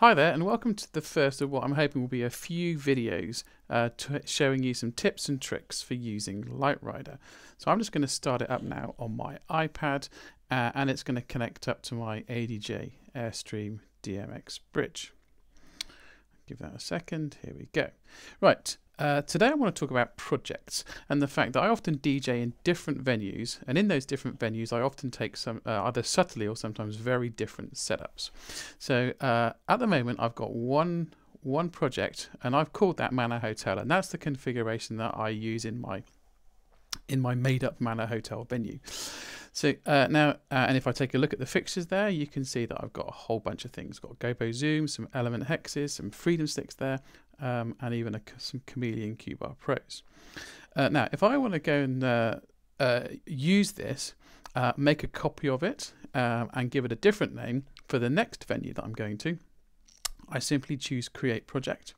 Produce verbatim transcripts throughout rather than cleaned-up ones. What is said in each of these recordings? Hi there, and welcome to the first of what I'm hoping will be a few videos uh, to showing you some tips and tricks for using Light Rider. So I'm just going to start it up now on my iPad, uh, and it's going to connect up to my A D J Airstream D M X bridge. Give that a second. Here we go. Right. Uh, today I want to talk about projects and the fact that I often D J in different venues, and in those different venues I often take some uh, either subtly or sometimes very different setups. So uh, at the moment I've got one one project, and I've called that Manor Hotel, and that's the configuration that I use in my in my made-up Manor Hotel venue. So uh, now, uh, and if I take a look at the fixtures there, you can see that I've got a whole bunch of things. I've got Gobo Zoom, some Element Hexes, some Freedom Sticks there, um, and even a, some Chameleon Cue Bar Pros. Uh, now, if I want to go and uh, uh, use this, uh, make a copy of it, um, and give it a different name for the next venue that I'm going to, I simply choose Create Project.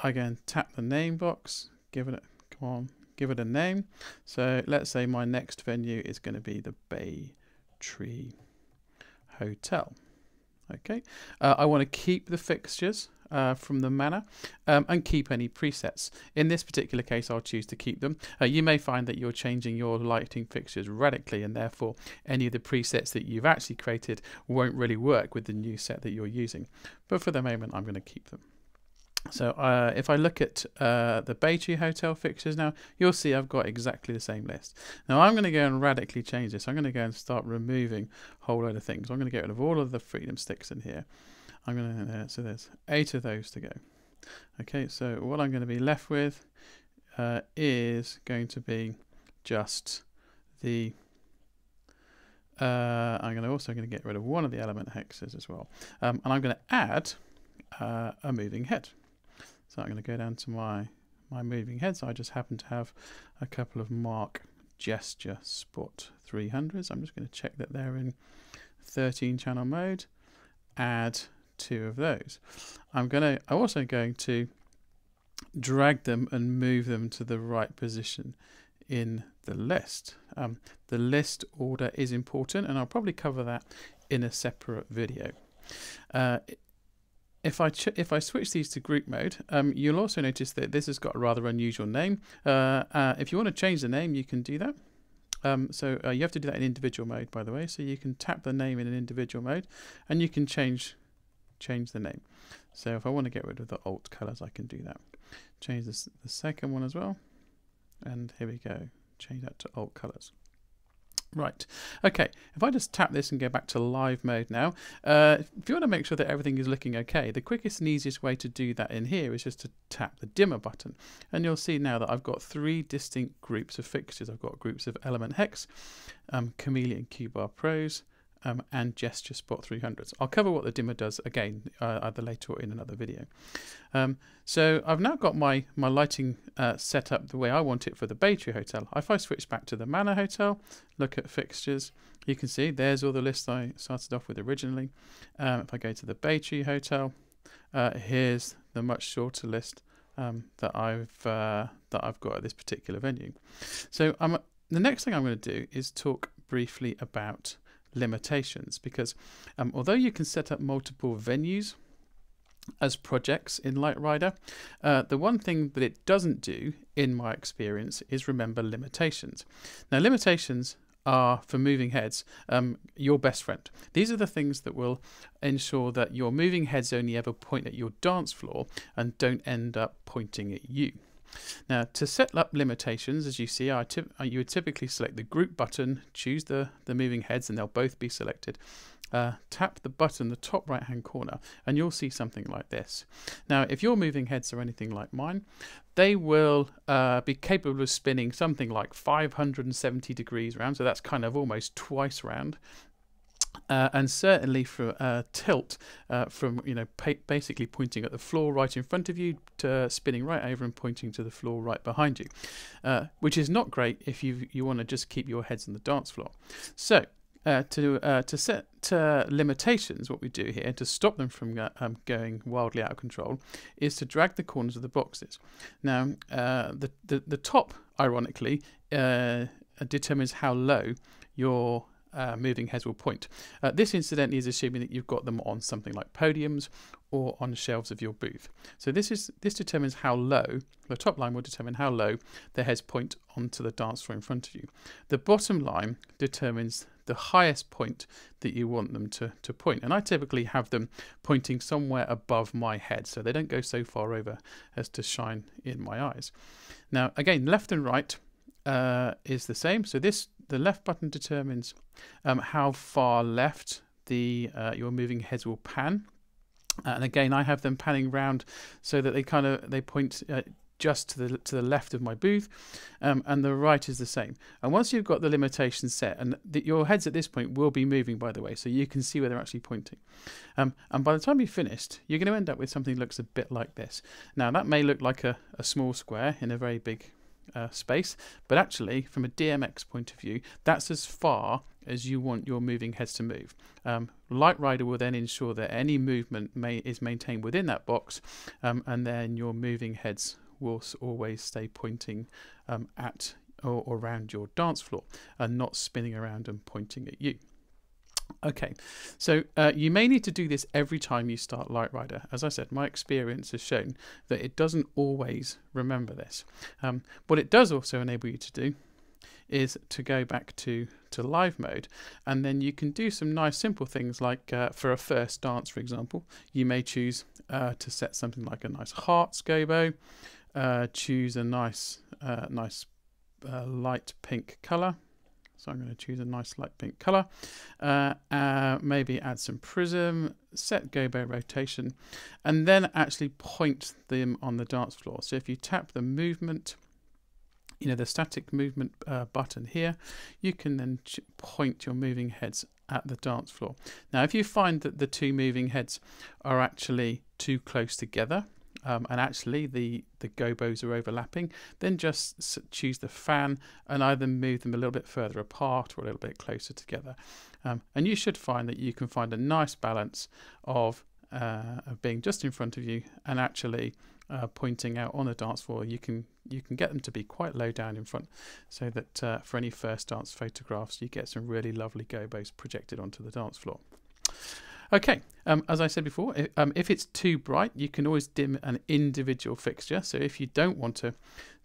I go and tap the name box, give it a, come on, give it a name. So let's say my next venue is going to be the Bay Tree Hotel. Okay, uh, I want to keep the fixtures uh, from the Manor, um, and keep any presets. In this particular case, I'll choose to keep them. Uh, you may find that you're changing your lighting fixtures radically, and therefore any of the presets that you've actually created won't really work with the new set that you're using. But for the moment, I'm going to keep them. So uh, if I look at uh, the Bay Tree Hotel fixtures now, you'll see I've got exactly the same list. Now I'm going to go and radically change this. I'm going to go and start removing a whole load of things. I'm going to get rid of all of the Freedom Sticks in here. I'm going to, uh, so there's eight of those to go. Okay, so what I'm going to be left with uh, is going to be just the, uh, I'm going to also going to get rid of one of the Element Hexes as well. Um, and I'm going to add uh, a moving head. So I'm going to go down to my, my moving heads. I just happen to have a couple of Mark Gesture Spot three hundreds. I'm just going to check that they're in thirteen channel mode. Add two of those. I'm going to, I'm also going to drag them and move them to the right position in the list. Um, the list order is important, and I'll probably cover that in a separate video. Uh, If I, if I switch these to group mode, um, you'll also notice that this has got a rather unusual name. Uh, uh, if you want to change the name, you can do that. Um, so uh, you have to do that in individual mode, by the way. So you can tap the name in an individual mode, and you can change change the name. So if I want to get rid of the alt colors, I can do that. Change this, the second one as well. And here we go. Change that to alt colors. Right, okay, if I just tap this and go back to live mode now, uh, if you want to make sure that everything is looking okay, the quickest and easiest way to do that in here is just to tap the dimmer button. And you'll see now that I've got three distinct groups of fixtures. I've got groups of Element Hex, um, Chameleon Cue Bar Pros, um, and Gesture Spot three hundreds. I'll cover what the dimmer does again uh, either later or in another video. Um, so I've now got my, my lighting uh, set up the way I want it for the Bay Tree Hotel. If I switch back to the Manor Hotel, look at fixtures, you can see there's all the lists I started off with originally. Um, if I go to the Bay Tree Hotel, uh, here's the much shorter list um, that I've uh, that I've got at this particular venue. So um, the next thing I'm going to do is talk briefly about limitations, because um, although you can set up multiple venues as projects in Light Rider, uh, the one thing that it doesn't do, in my experience, is remember limitations. Now, limitations are, for moving heads, um, your best friend. These are the things that will ensure that your moving heads only ever point at your dance floor and don't end up pointing at you. Now, to set up limitations, as you see, I tip, you would typically select the group button, choose the, the moving heads, and they'll both be selected. Uh, tap the button, the top right-hand corner, and you'll see something like this. Now, if your moving heads are anything like mine, they will uh, be capable of spinning something like five hundred seventy degrees round, so that's kind of almost twice round. Uh, and certainly for uh, tilt, uh, from you know basically pointing at the floor right in front of you to uh, spinning right over and pointing to the floor right behind you, uh, which is not great if you you want to just keep your heads on the dance floor. So uh, to uh, to set uh, limitations, what we do here to stop them from uh, um, going wildly out of control is to drag the corners of the boxes. Now uh, the, the the top, ironically, uh, determines how low your uh, moving heads will point. Uh, this incidentally is assuming that you've got them on something like podiums or on shelves of your booth. So this is this determines how low, the top line will determine how low the heads point onto the dance floor in front of you. The bottom line determines the highest point that you want them to, to point. And I typically have them pointing somewhere above my head, so they don't go so far over as to shine in my eyes. Now, again, left and right uh, is the same. So this, the left button determines um, how far left the uh, your moving heads will pan. And again, I have them panning round so that they kind of, they point uh, just to the, to the left of my booth, um, and the right is the same. And once you've got the limitation set, and the, your heads at this point will be moving, by the way, so you can see where they're actually pointing. Um, and by the time you've finished, you're going to end up with something that looks a bit like this. Now, that may look like a, a small square in a very big uh, space, but actually, from a D M X point of view, that's as far as you want your moving heads to move. Um, Light Rider will then ensure that any movement may, is maintained within that box, um, and then your moving heads will always stay pointing um, at or around your dance floor and not spinning around and pointing at you. Okay, so uh, you may need to do this every time you start Light Rider. As I said, my experience has shown that it doesn't always remember this. Um, what it does also enable you to do is to go back to, to live mode, and then you can do some nice simple things like uh, for a first dance, for example, you may choose uh, to set something like a nice hearts gobo. Uh, choose a nice, uh, nice uh, light pink color. So I'm going to choose a nice light pink color. Uh, uh, maybe add some prism, set gobo rotation, and then actually point them on the dance floor. So if you tap the movement, you know, the static movement uh, button here, you can then point your moving heads at the dance floor. Now, if you find that the two moving heads are actually too close together, Um, and actually the, the gobos are overlapping, then just s choose the fan and either move them a little bit further apart or a little bit closer together. Um, and you should find that you can find a nice balance of, uh, of being just in front of you and actually uh, pointing out on the dance floor. You can, you can get them to be quite low down in front so that uh, for any first dance photographs, you get some really lovely gobos projected onto the dance floor. Okay, um, as I said before, if, um, if it's too bright, you can always dim an individual fixture. So if you don't want to,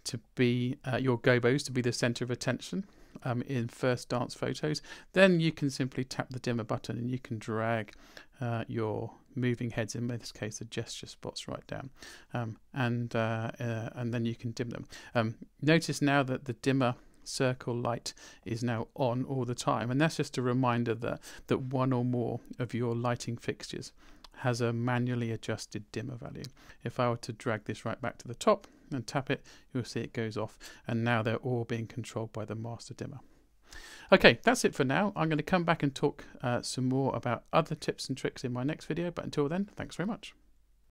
to be uh, your gobos to be the center of attention um, in first dance photos, then you can simply tap the dimmer button and you can drag uh, your moving heads, in this case the gesture spots, right down, um, and, uh, uh, and then you can dim them. Um, notice now that the dimmer circle light is now on all the time, and that's just a reminder that that one or more of your lighting fixtures has a manually adjusted dimmer value. If I were to drag this right back to the top and tap it, you'll see it goes off, and now they're all being controlled by the master dimmer. Okay, that's it for now. I'm going to come back and talk uh, some more about other tips and tricks in my next video, but until then, thanks very much.